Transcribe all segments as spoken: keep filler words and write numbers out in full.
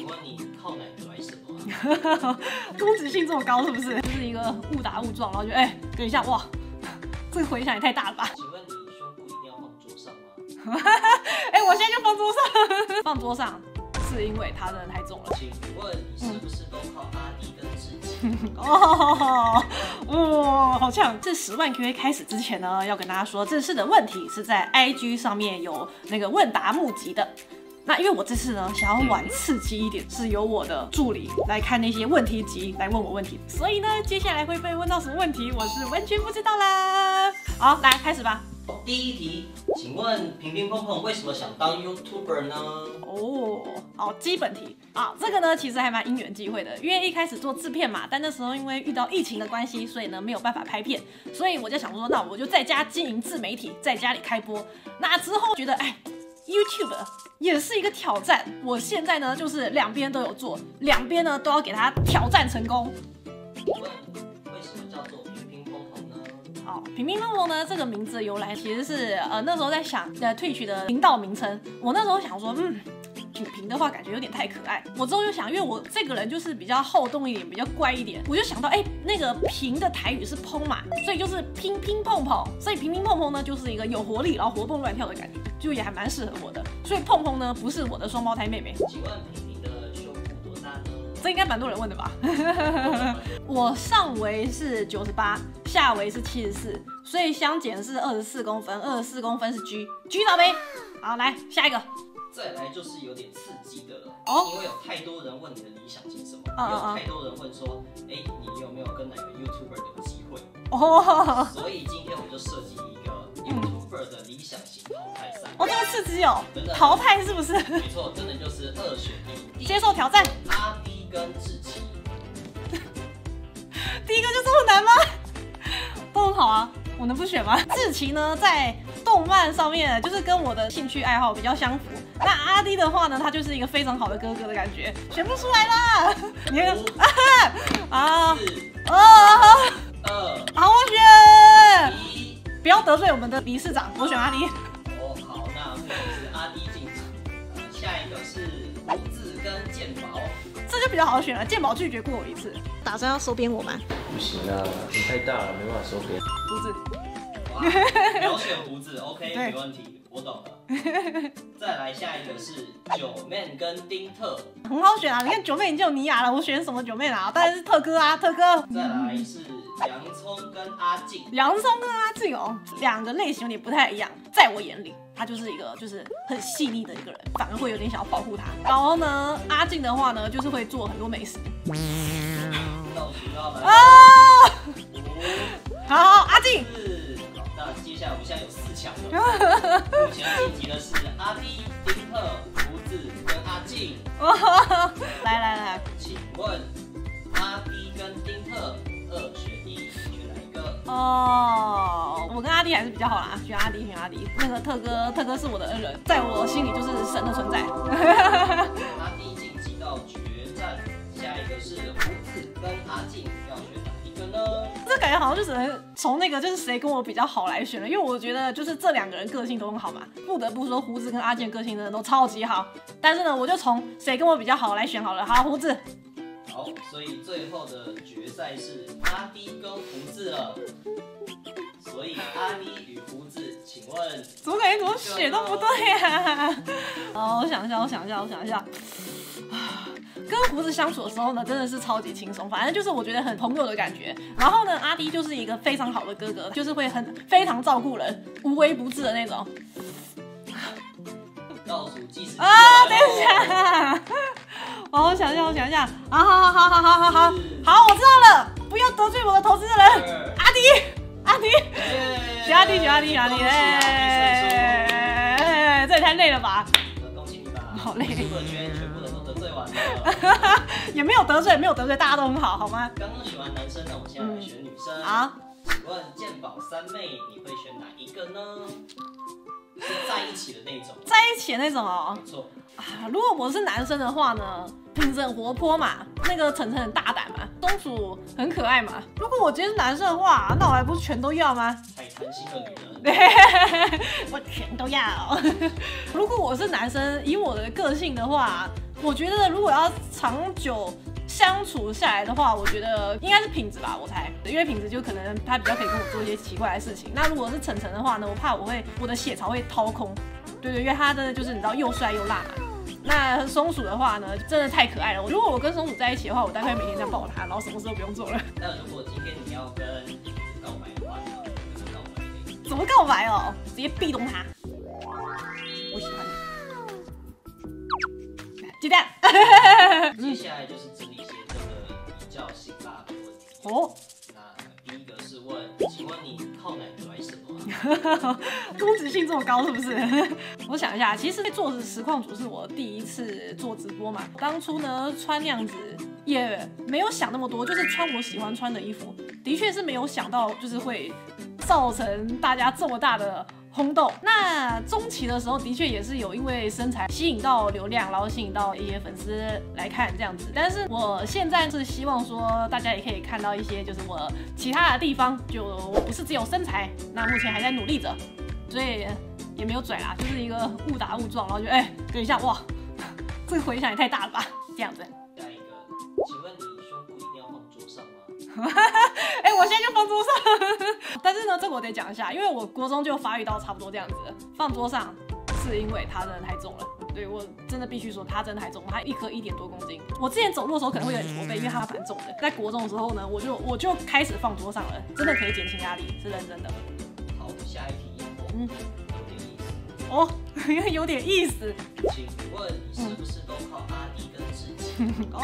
请问你靠奶拽什么？攻击性这么高是不是？就是一个误打误撞，然后就哎、欸，等一下，哇，这个回响也太大了吧？请问你胸部一定要放桌上吗？哎、欸，我现在就放桌上，放桌上是因为它真的太重了。请问你是不是都靠阿力跟志祺？哦。哇、哦，好呛！这十万 Q A 开始之前呢，要跟大家说，这次的问题是在 I G 上面有那个问答募集的。那因为我这次呢，想要玩刺激一点，是由我的助理来看那些问题集来问我问题，所以呢，接下来会被问到什么问题，我是完全不知道啦。好，来开始吧。第一题，请问平平碰碰为什么想当 YouTuber 呢？哦，好，基本题啊，这个呢其实还蛮因缘际会的，因为一开始做制片嘛，但那时候因为遇到疫情的关系，所以呢没有办法拍片，所以我就想说，那我就在家经营自媒体，在家里开播。那之后觉得，哎。YouTube 也是一个挑战，我现在呢就是两边都有做，两边呢都要给它挑战成功。为什么叫做平平碰碰呢？哦，平平碰碰呢这个名字的由来其实是呃那时候在想呃 Twitch 的频道名称，我那时候想说嗯。举评的话感觉有点太可爱，我之后就想，因为我这个人就是比较好动一点，比较怪一点，我就想到，哎、欸，那个评的台语是砰嘛，所以就是乒乒碰碰，所以乒乒碰碰呢就是一个有活力，然后活蹦乱跳的感觉，就也还蛮适合我的。所以碰碰呢不是我的双胞胎妹妹。请问平平的胸部多大呢？这应该蛮多人问的吧？我上围是九十八，下围是七十四，所以相减是二十四公分，二十四公分是 G，G 倒霉。好，来下一个。再来就是有点刺激的了，哦、因为有太多人问你的理想型什么，哦、有太多人问说，哎、欸，你有没有跟哪个 YouTuber 有机会？哦，所以今天我就设计一个 YouTuber 的理想型淘汰赛。哦，这么刺激哦！真的淘汰是不是？没错，真的就是二选一，接受挑战。阿力跟志祺，第一个就这么难吗？都很好啊，我能不选吗？志祺呢，在动漫上面就是跟我的兴趣爱好比较相符。那阿力的话呢，他就是一个非常好的哥哥的感觉，选不出来啦。你啊啊啊！好，我选。不要得罪我们的理事长，我选阿力。哦，好，那目前是阿力进场。下一个是胡子跟健保，这就比较好选了。健保拒绝过我一次，打算要收编我吗？不行啊，你太大了，没办法收编。胡子。有选胡子 ，OK， 没问题，我懂了。再来下一个是九妹跟丁特，很好选啊！你看九妹已经有尼亚了，我选什么九妹啊？当然是特哥啊，特哥。再来是洋葱跟阿静，洋葱跟阿静哦，两个类型有点不太一样，在我眼里。他就是一个就是很细腻的一个人，反而会有点想要保护他。然后呢，阿静的话呢，就是会做很多美食。倒数到来哦，好，阿静。那接下来我们现在有四强了，目前晋级的是阿力、丁特、胡子跟阿静。来来来，请问阿力跟丁特二选一，选哪一个？哦，我跟阿力还是比较好啦，选阿力，选阿力。那个特哥，特哥是我的恩人，在我心里就是神的存在。阿力晋级到决战，下一个是胡子跟阿静，要选哪一个呢？这感觉好像就只能从那个就是谁跟我比较好来选了，因为我觉得就是这两个人个性都很好嘛，不得不说胡子跟阿健个性真的都超级好。但是呢，我就从谁跟我比较好来选好了。好，胡子。好，所以最后的决赛是阿力跟胡子了。所以阿力与胡子，请问怎么感觉怎么选都不对呀？哦，我想一下，我想一下，我想一下。跟胡子相处的时候呢，真的是超级轻松，反正就是我觉得很朋友的感觉。然后呢，阿力就是一个非常好的哥哥，就是会很非常照顾人，无微不至的那种。倒数计时啊！等一下，哦，我想一下，我想一下，啊，好好好好好好好好，我知道了，不要得罪我的投资人，阿力，阿力，选阿力，选阿力，选阿力，哎，这也太累了吧！恭喜你吧，好累。也没有得罪，没有得罪，大家都很好，好吗？刚刚选完男生，那我现在来选女生啊。请问健保三妹，你会选哪一个呢？是在一起的那种，在一起的那种哦。没错啊，如果我是男生的话呢，平子很活泼嘛，那个晨晨很大胆嘛，松鼠很可爱嘛。如果我今天是男生的话，那我还不是全都要吗？太贪心的女人，我全都要。如果我是男生，以我的个性的话。我觉得如果要长久相处下来的话，我觉得应该是品质吧，我猜，因为品质就可能他比较可以跟我做一些奇怪的事情。那如果是晨晨的话呢，我怕我会我的血槽会掏空，对对，因为他真的就是你知道又帅又辣嘛。 那松鼠的话呢，真的太可爱了。如果我跟松鼠在一起的话，我大概每天这样抱它，然后什么事都不用做了。那如果今天你要跟告白的话，怎么告白？怎么告白哦？直接壁咚它。我喜欢你。鸡蛋。接下来就是整理一些这个比较辛辣的问题。哦。那第一个是问，请问你靠奶拽什么？ 攻击性这么高是不是？我想一下，其实做实况主是我第一次做直播嘛。当初呢穿那样子也没有想那么多，就是穿我喜欢穿的衣服，的确是没有想到就是会造成大家这么大的轰动。那中期的时候的确也是有因为身材吸引到流量，然后吸引到一些粉丝来看这样子。但是我现在是希望说大家也可以看到一些就是我其他的地方，就我不是只有身材。那目前还在 努力着，所以也没有拽啦，就是一个误打误撞，然后就哎、欸，等一下，哇，这个回响也太大了吧，这样子。下一个，请问你胸部一定要放桌上吗？哎欸，我现在就放桌上，但是呢，这个我得讲一下，因为我国中就发育到差不多这样子了，放桌上是因为它真的太重了。 对我真的必须说，它真的太重，它一颗一点多公斤。我之前走路的时候可能会有点驼背，因为它蛮重的。在国中的时候呢，我就我就开始放桌上了，真的可以减轻压力，是认真的。 下一题，嗯，有点意思哦，有点意思。请问你是不是都靠阿弟跟志奇？哦，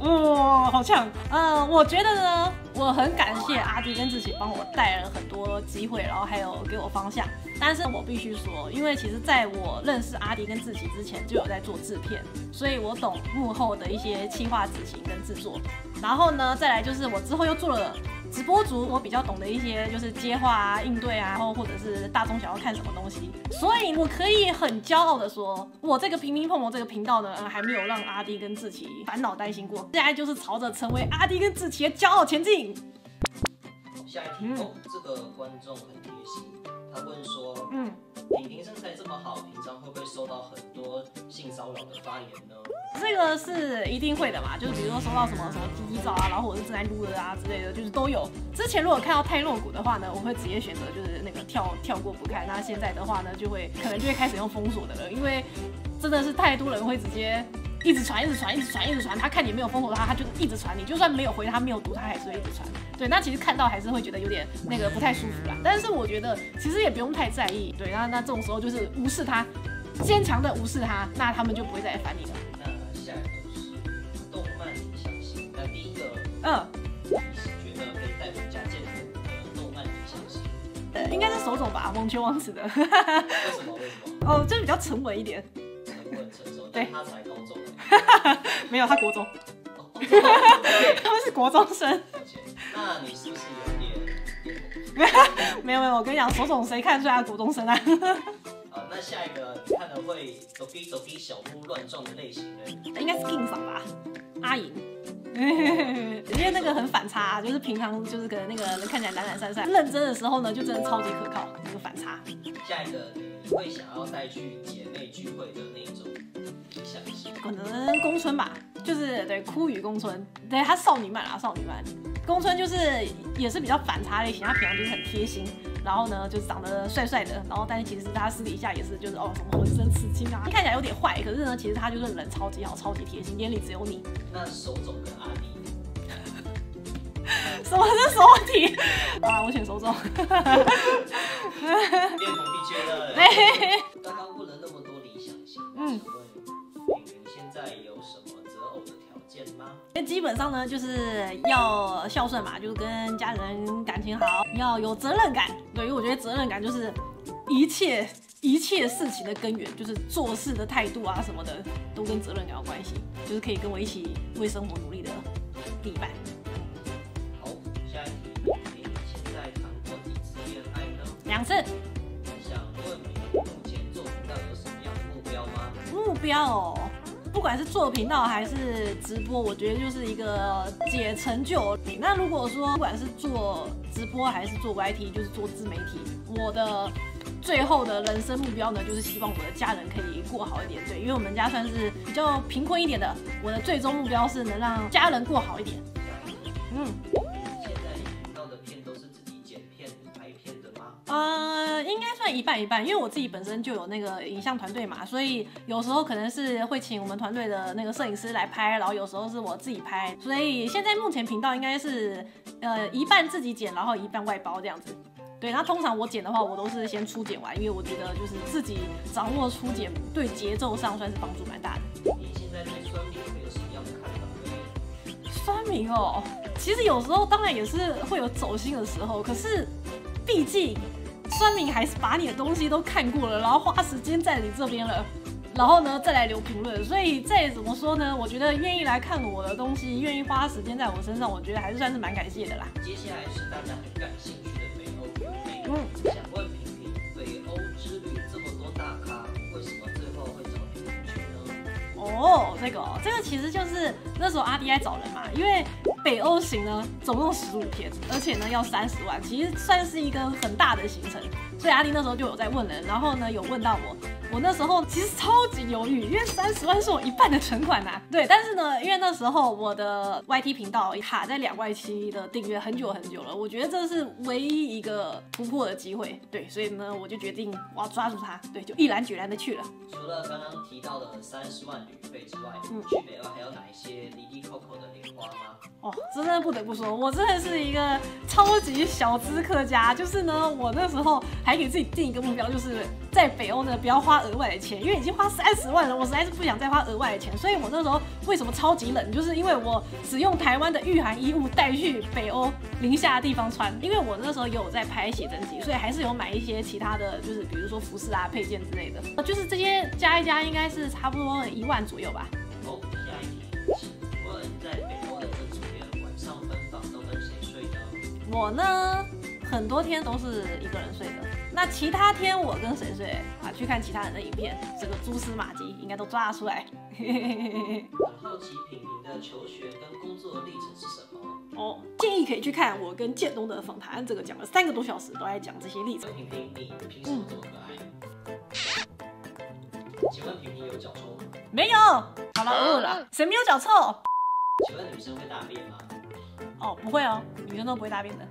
哇，好像，嗯，我觉得呢，我很感谢阿弟跟志奇帮我带了很多机会，然后还有给我方向。但是我必须说，因为其实在我认识阿弟跟志奇之前，就有在做制片，所以我懂幕后的一些企划、执行跟制作。然后呢，再来就是我之后又做了 直播主，我比较懂得一些就是接话啊、应对啊，然后或者是大众想要看什么东西，所以我可以很骄傲的说，我这个平民碰碰这个频道呢、嗯，还没有让阿弟跟志奇烦恼担心过，现在就是朝着成为阿弟跟志奇的骄傲前进。下一题、嗯、哦，这个观众很贴心，他问说，嗯，婷婷身材这么好，平常会不会收到很多性骚扰的发言呢？ 这个是一定会的嘛，就是比如说收到什么什么鸡鸡照啊，然后我是正在撸的啊之类的，就是都有。之前如果看到太露骨的话呢，我会直接选择就是那个跳跳过不看。那现在的话呢，就会可能就会开始用封锁的了，因为真的是太多人会直接一直传、一直传、一直传、一直传。他看你没有封锁他，他就一直传你，就算没有回他、没有读，他还是会一直传。对，那其实看到还是会觉得有点那个不太舒服啦。但是我觉得其实也不用太在意，对，那那这种时候就是无视他，坚强的无视他，那他们就不会再来烦你了。 嗯，你是觉得可以带回家见的动漫理想型？呃，应该是手冢吧，网球王子的。为什么？为什么？哦，这比较沉稳一点。沉稳成熟，对，他才高中。没有，他国中。他们是国中生。那你是不是有点？没有没有，我跟你讲，手冢谁看出来他国中生啊？ 那下一个你看了会抖逼抖逼小鹿乱撞的类型呢？应该是 King 赏吧，阿莹，因为那个很反差、啊，就是平常就是可能那个人看起来懒懒散散，认真的时候呢就真的超级可靠，那个反差。下一个你会想要带去姐妹聚会的那种理想型？可能宫村吧，就是对枯雨宫村，对他少女漫啊少女漫，宫村就是也是比较反差类型，他平常就是很贴心。 然后呢，就是长得帅帅的，然后但是其实他私底下也是就是哦什么浑身刺青啊，看起来有点坏，可是呢，其实他就是人超级好，超级贴心，眼里只有你。那手冢跟阿弟，什么是手冢？啊，我选手冢。恋母必缺的。刚刚问了那么多理想型，嗯，请问现在有什么择偶的条件吗？那基本上呢，就是要孝顺嘛，就是跟家人感情好，要有责任感。 对，因为我觉得责任感就是一切一切事情的根源，就是做事的态度啊什么的，都跟责任感有关系，就是可以跟我一起为生活努力的另一半。好，下一题，你现在谈过几次恋爱呢？两次。想问你目前做频道有什么样的目标吗？目标哦，不管是做频道还是直播，我觉得就是一个解成就。那如果说不管是做 直播还是做 Y T， 就是做自媒体。我的最后的人生目标呢，就是希望我的家人可以过好一点。对，因为我们家算是比较贫困一点的，我的最终目标是能让家人过好一点。嗯。现在你频道的片都是自己剪片拍片的吗？呃，应该算一半一半，因为我自己本身就有那个影像团队嘛，所以有时候可能是会请我们团队的那个摄影师来拍，然后有时候是我自己拍。所以现在目前频道应该是呃一半自己剪，然后一半外包这样子。 对，那通常我剪的话，我都是先初剪完，因为我觉得就是自己掌握初剪，对节奏上算是帮助蛮大的。你现在对酸民会有什么样的看法？酸民哦，其实有时候当然也是会有走心的时候，可是毕竟酸民还是把你的东西都看过了，然后花时间在你这边了。 然后呢，再来留评论，所以再怎么说呢，我觉得愿意来看我的东西，愿意花时间在我身上，我觉得还是算是蛮感谢的啦。接下来是大家很感兴趣的北欧之旅，嗯，想问萍萍，北欧之旅这么多大咖，为什么最后会找萍萍去呢？哦，这个、哦、这个其实就是那时候阿 D 在找人嘛，因为北欧行呢总共十五天，而且呢要三十万，其实算是一个很大的行程，所以阿 D 那时候就有在问人，然后呢有问到我。 我那时候其实超级犹豫，因为三十万是我一半的存款呐、啊。对，但是呢，因为那时候我的 Y T 频道卡在两万七的订阅很久很久了，我觉得这是唯一一个突破的机会。对，所以呢，我就决定我要抓住它。对，就毅然决然的去了。除了刚刚提到的三十万旅费之外，嗯，去北欧还有哪一些离离扣扣的零花吗？哦，真的不得不说，我真的是一个超级小资客家。就是呢，我那时候还给自己定一个目标，就是在北欧呢不要花 额外的钱，因为已经花三十万了，我实在是不想再花额外的钱，所以我那时候为什么超级冷，就是因为我只用台湾的御寒衣物带去北欧零下的地方穿，因为我那时候也有在拍写真集，所以还是有买一些其他的，就是比如说服饰啊、配件之类的，就是这些加一加应该是差不多一万左右吧。哦，下一题，请问在北欧的这几天晚上分房都跟谁睡呢？我呢，很多天都是一个人睡的。 那其他天我跟谁睡啊？去看其他人的影片，整个蛛丝马迹应该都抓得出来。很好奇萍萍的求学跟工作的历程是什么？哦，建议可以去看我跟建东的访谈，这个讲了三个多小时，都在讲这些历程。萍萍，你平时这么可爱？嗯、请问萍萍有脚臭吗？没有。好了，饿了，谁没有脚臭？请问女生会大便吗？哦，不会哦，女生都不会大便的。